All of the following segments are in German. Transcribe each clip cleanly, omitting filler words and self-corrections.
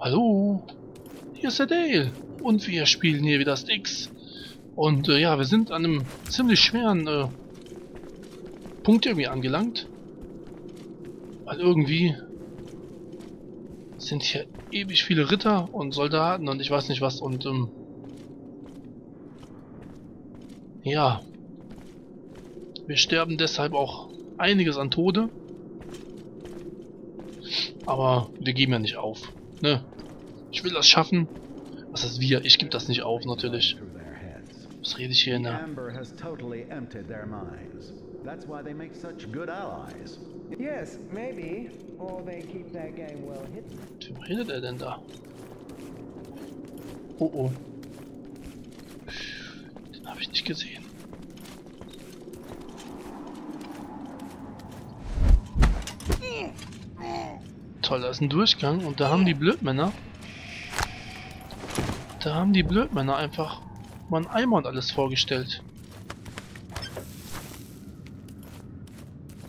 Hallo, hier ist der Dale und wir spielen hier wieder Styx. Und ja, wir sind an einem ziemlich schweren Punkt irgendwie angelangt. Weil irgendwie sind hier ewig viele Ritter und Soldaten und ich weiß nicht was und ja, wir sterben deshalb auch einiges an Tode. Aber wir geben ja nicht auf, ne? Ich will das schaffen. Was ist wir? Ich gebe das nicht auf, natürlich. Was rede ich hier, ne? Amber has totally emptied their minds. That's why they make such good allies. Yes, maybe. Or they keep their game well hidden. Wo redet er denn da? Oh oh. Den habe ich nicht gesehen. Toll, da ist ein Durchgang und da haben die Blödmänner. Da haben die Blödmänner einfach mal einen Eimer und alles vorgestellt.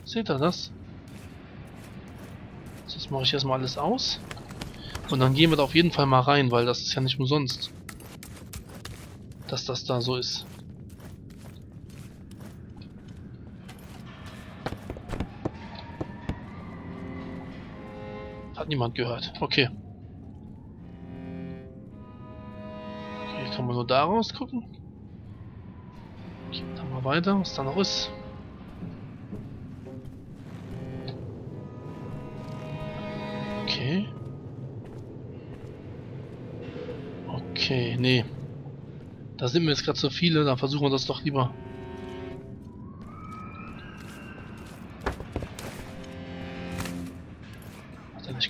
Seht ihr das? Jetzt mache ich erstmal alles aus. Und dann gehen wir da auf jeden Fall mal rein, weil das ist ja nicht umsonst, dass das da so ist. Hat niemand gehört. Okay. Hier kann man nur da raus gucken. Gehen wir mal weiter, was da noch ist. Okay. Okay, nee. Da sind mir jetzt gerade so viele, dann versuchen wir das doch lieber.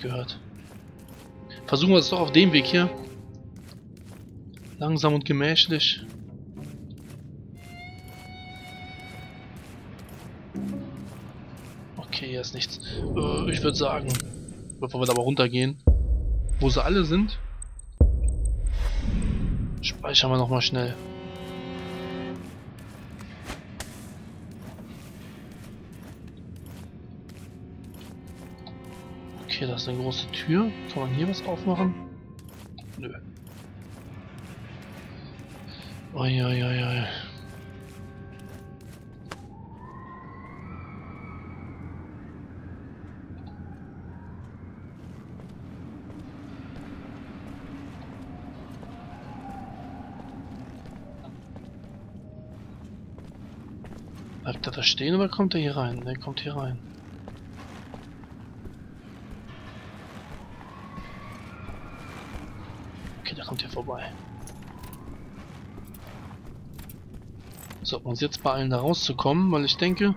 Gehört. Versuchen wir es doch auf dem Weg hier. Langsam und gemächlich. Okay, hier ist nichts. Ich würde sagen, bevor wir da mal runtergehen, wo sie alle sind, speichern wir nochmal schnell. Okay, das ist eine große Tür. Kann man hier was aufmachen? Nö. Uiuiui. Bleibt er da stehen oder kommt er hier rein? Ne, kommt hier rein. Kommt hier vorbei. Sollten wir uns jetzt beeilen, da rauszukommen, weil ich denke,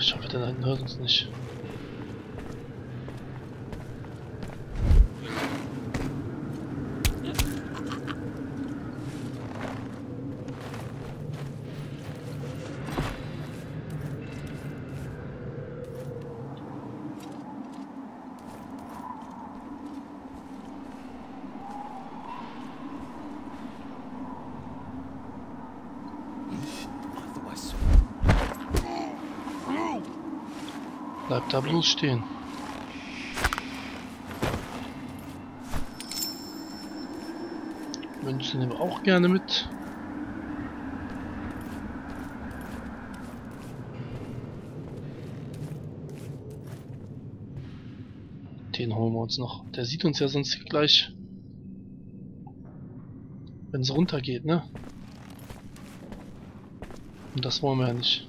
ich hoffe, der hört uns nicht. Bleibt da bloß stehen. Münzen nehmen wir auch gerne mit. Den holen wir uns noch. Der sieht uns ja sonst gleich, wenn es runter geht, ne? Und das wollen wir ja nicht.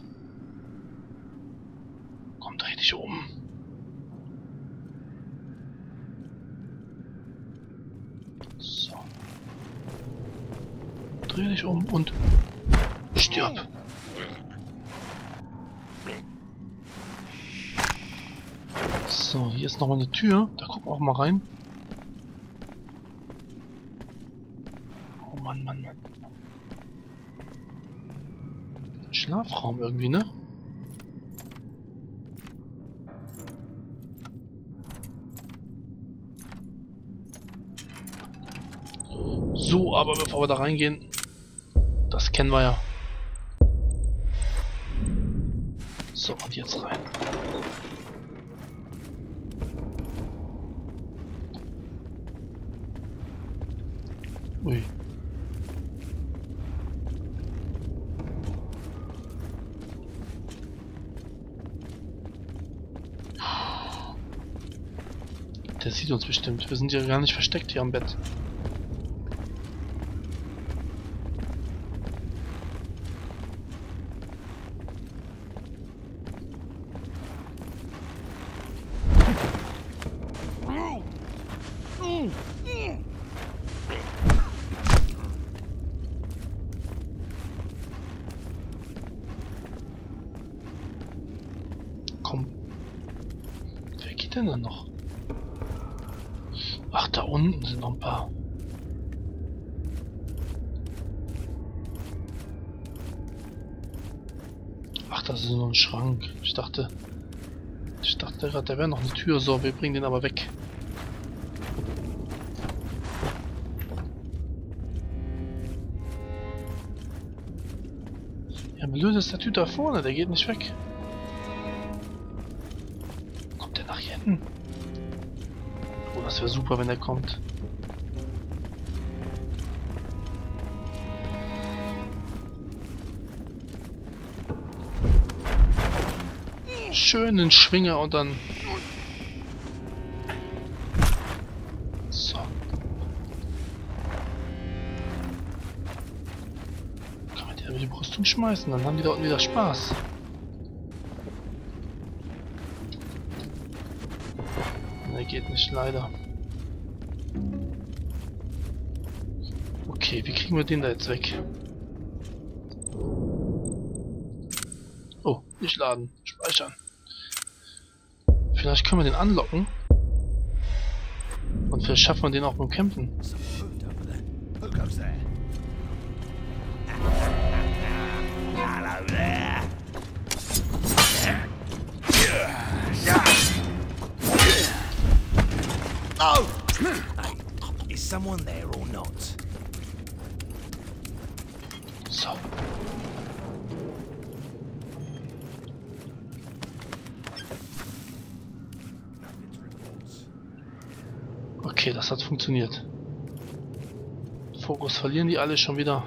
Dreh dich um und stirb. So, hier ist nochmal eine Tür. Da gucken wir auch mal rein. Oh Mann, Mann, Mann. Schlafraum irgendwie, ne? So, aber bevor wir da reingehen, das kennen wir ja. So, und jetzt rein. Ui. Der sieht uns bestimmt. Wir sind ja gar nicht versteckt hier am Bett. Komm. Wer geht denn da noch? Ach, da unten sind noch ein paar. Ach, das ist nur ein Schrank. Ich dachte gerade, da wäre noch eine Tür. So, wir bringen den aber weg. Ja, blöd ist der Typ da vorne, der geht nicht weg. Kommt der nach hier hinten? Oh, das wäre super, wenn er kommt. Schönen Schwinger und dann... So. Kann man die da mit dem Rüstung schmeißen, dann haben die da unten wieder Spaß. Geht nicht, leider. Okay, wie kriegen wir den da jetzt weg? Oh, nicht laden. Speichern. Vielleicht können wir den anlocken. Und vielleicht schaffen wir den auch beim Campen. Oh! Hey, is someone there or not? So. Okay, das hat funktioniert. Fokus verlieren die alle schon wieder.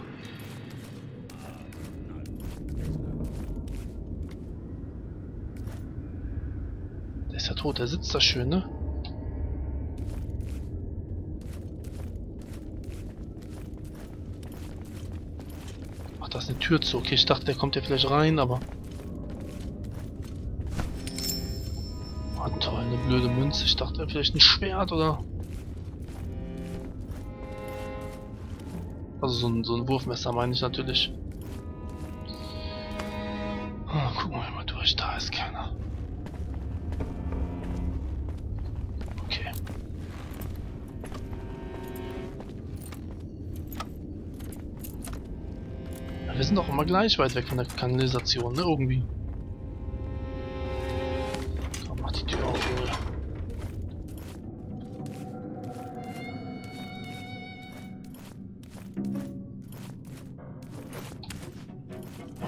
Der ist ja tot, der sitzt da schön, ne? Da ist eine Tür zu. Okay, ich dachte, der kommt ja vielleicht rein, aber... Oh toll, eine blöde Münze. Ich dachte, vielleicht ein Schwert oder... Also so ein Wurfmesser meine ich natürlich. Oh, gucken wir mal durch. Da ist keiner. Okay. Wir sind auch immer gleich weit weg von der Kanalisation, ne? Irgendwie. Komm, mach die Tür auf, Junge.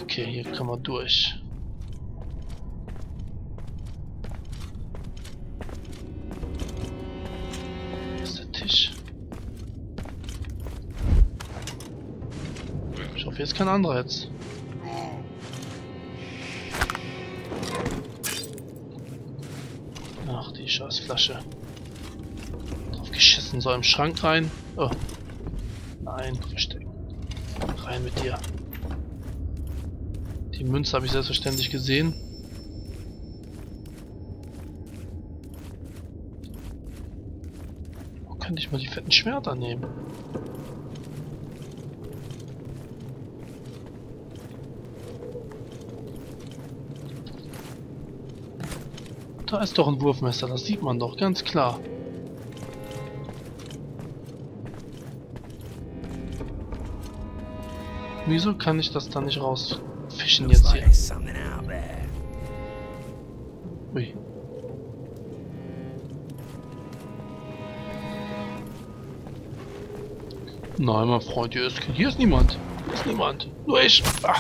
Okay, hier können wir durch. Hier ist der Tisch. Jetzt kein anderer jetzt. Ach, die scheiß Flasche. Drauf geschissen, so im Schrank rein. Oh. Nein, verstecken. Rein mit dir. Die Münze habe ich selbstverständlich gesehen. Wo könnte ich mal die fetten Schwerter nehmen? Da ist doch ein Wurfmesser, das sieht man doch, ganz klar. Wieso kann ich das da nicht raus Fischen jetzt hier. Ui. Nein, mein Freund, hier ist niemand. Hier ist niemand. Nur ich. Ah.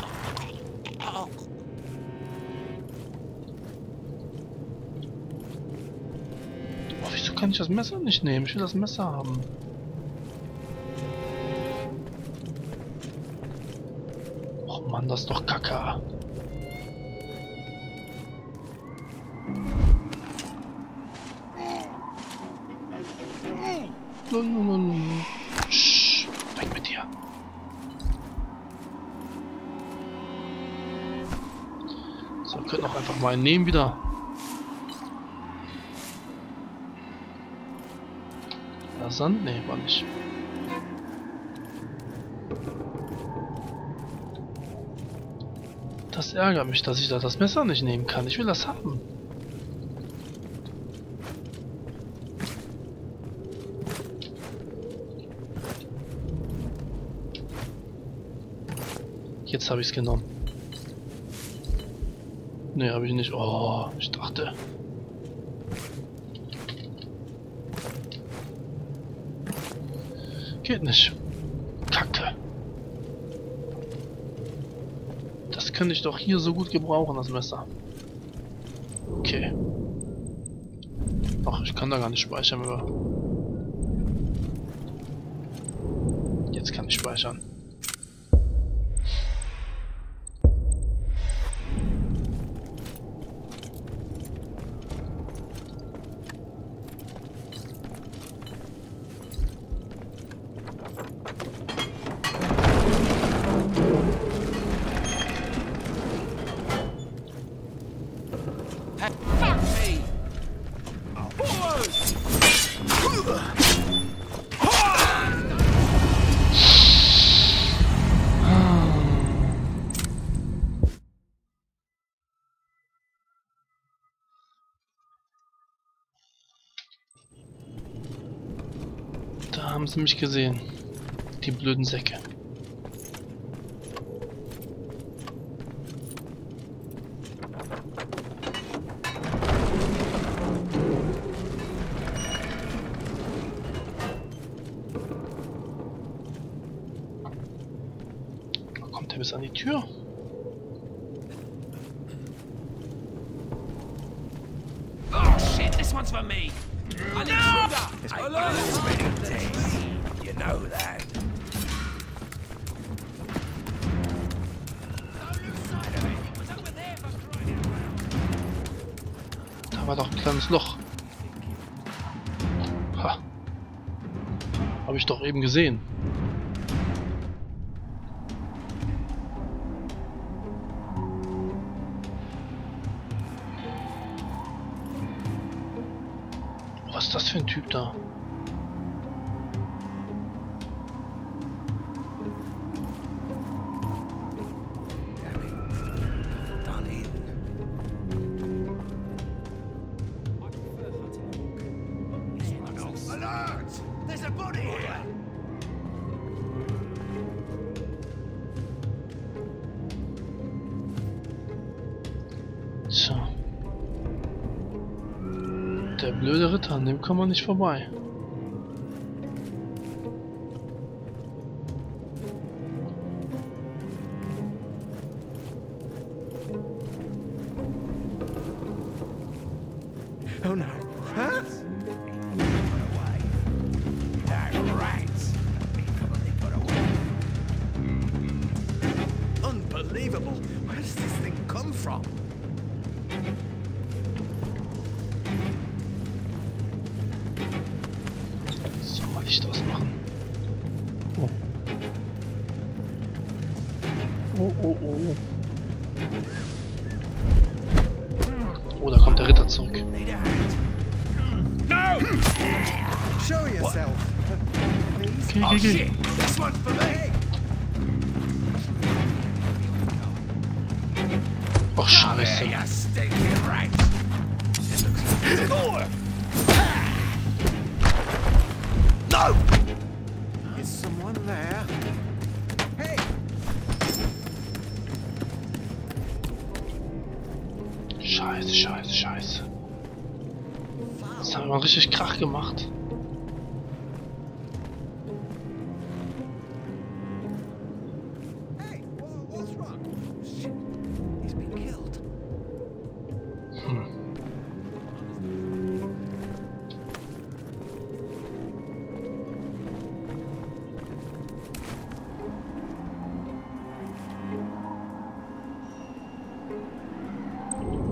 Oh, wieso kann ich das Messer nicht nehmen? Ich will das Messer haben. Och Mann, das ist doch Kacke. Weg mit dir. So, wir können auch einfach mal einen nehmen wieder. Ja, Sand? Nee, war nicht. Das ärgert mich, dass ich da das Messer nicht nehmen kann. Ich will das haben. Jetzt habe ich es genommen. Ne, habe ich nicht. Oh, ich dachte. Geht nicht. Kacke. Das kann ich doch hier so gut gebrauchen, das Messer. Okay. Ach, ich kann da gar nicht speichern. Aber jetzt kann ich speichern. Da haben sie mich gesehen, die blöden Säcke. Bis an die Tür. Oh shit, this one's for me. You know that. Da war doch ein kleines Loch. Ha. Habe ich doch eben gesehen. Was ist das für ein Typ da? So. Der blöde Ritter, an dem kann man nicht vorbei. Oh nein. Huh? Unbelievable. Where does this thing come from? Licht ausmachen. Oh. Oh, oh, oh. Oh, da kommt der Ritter zurück. Geh, geh, geh. Oh, Scheiße. Is someone there? Hey! Scheiße, scheiße, scheiße. Das haben wir mal richtig Krach gemacht.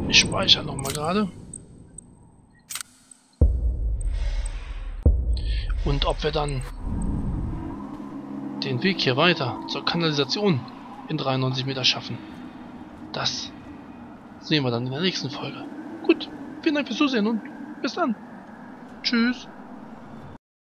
Ich speichere nochmal gerade. Und ob wir dann den Weg hier weiter zur Kanalisation in 93 Meter schaffen, das sehen wir dann in der nächsten Folge. Gut, vielen Dank fürs Zusehen und bis dann. Tschüss.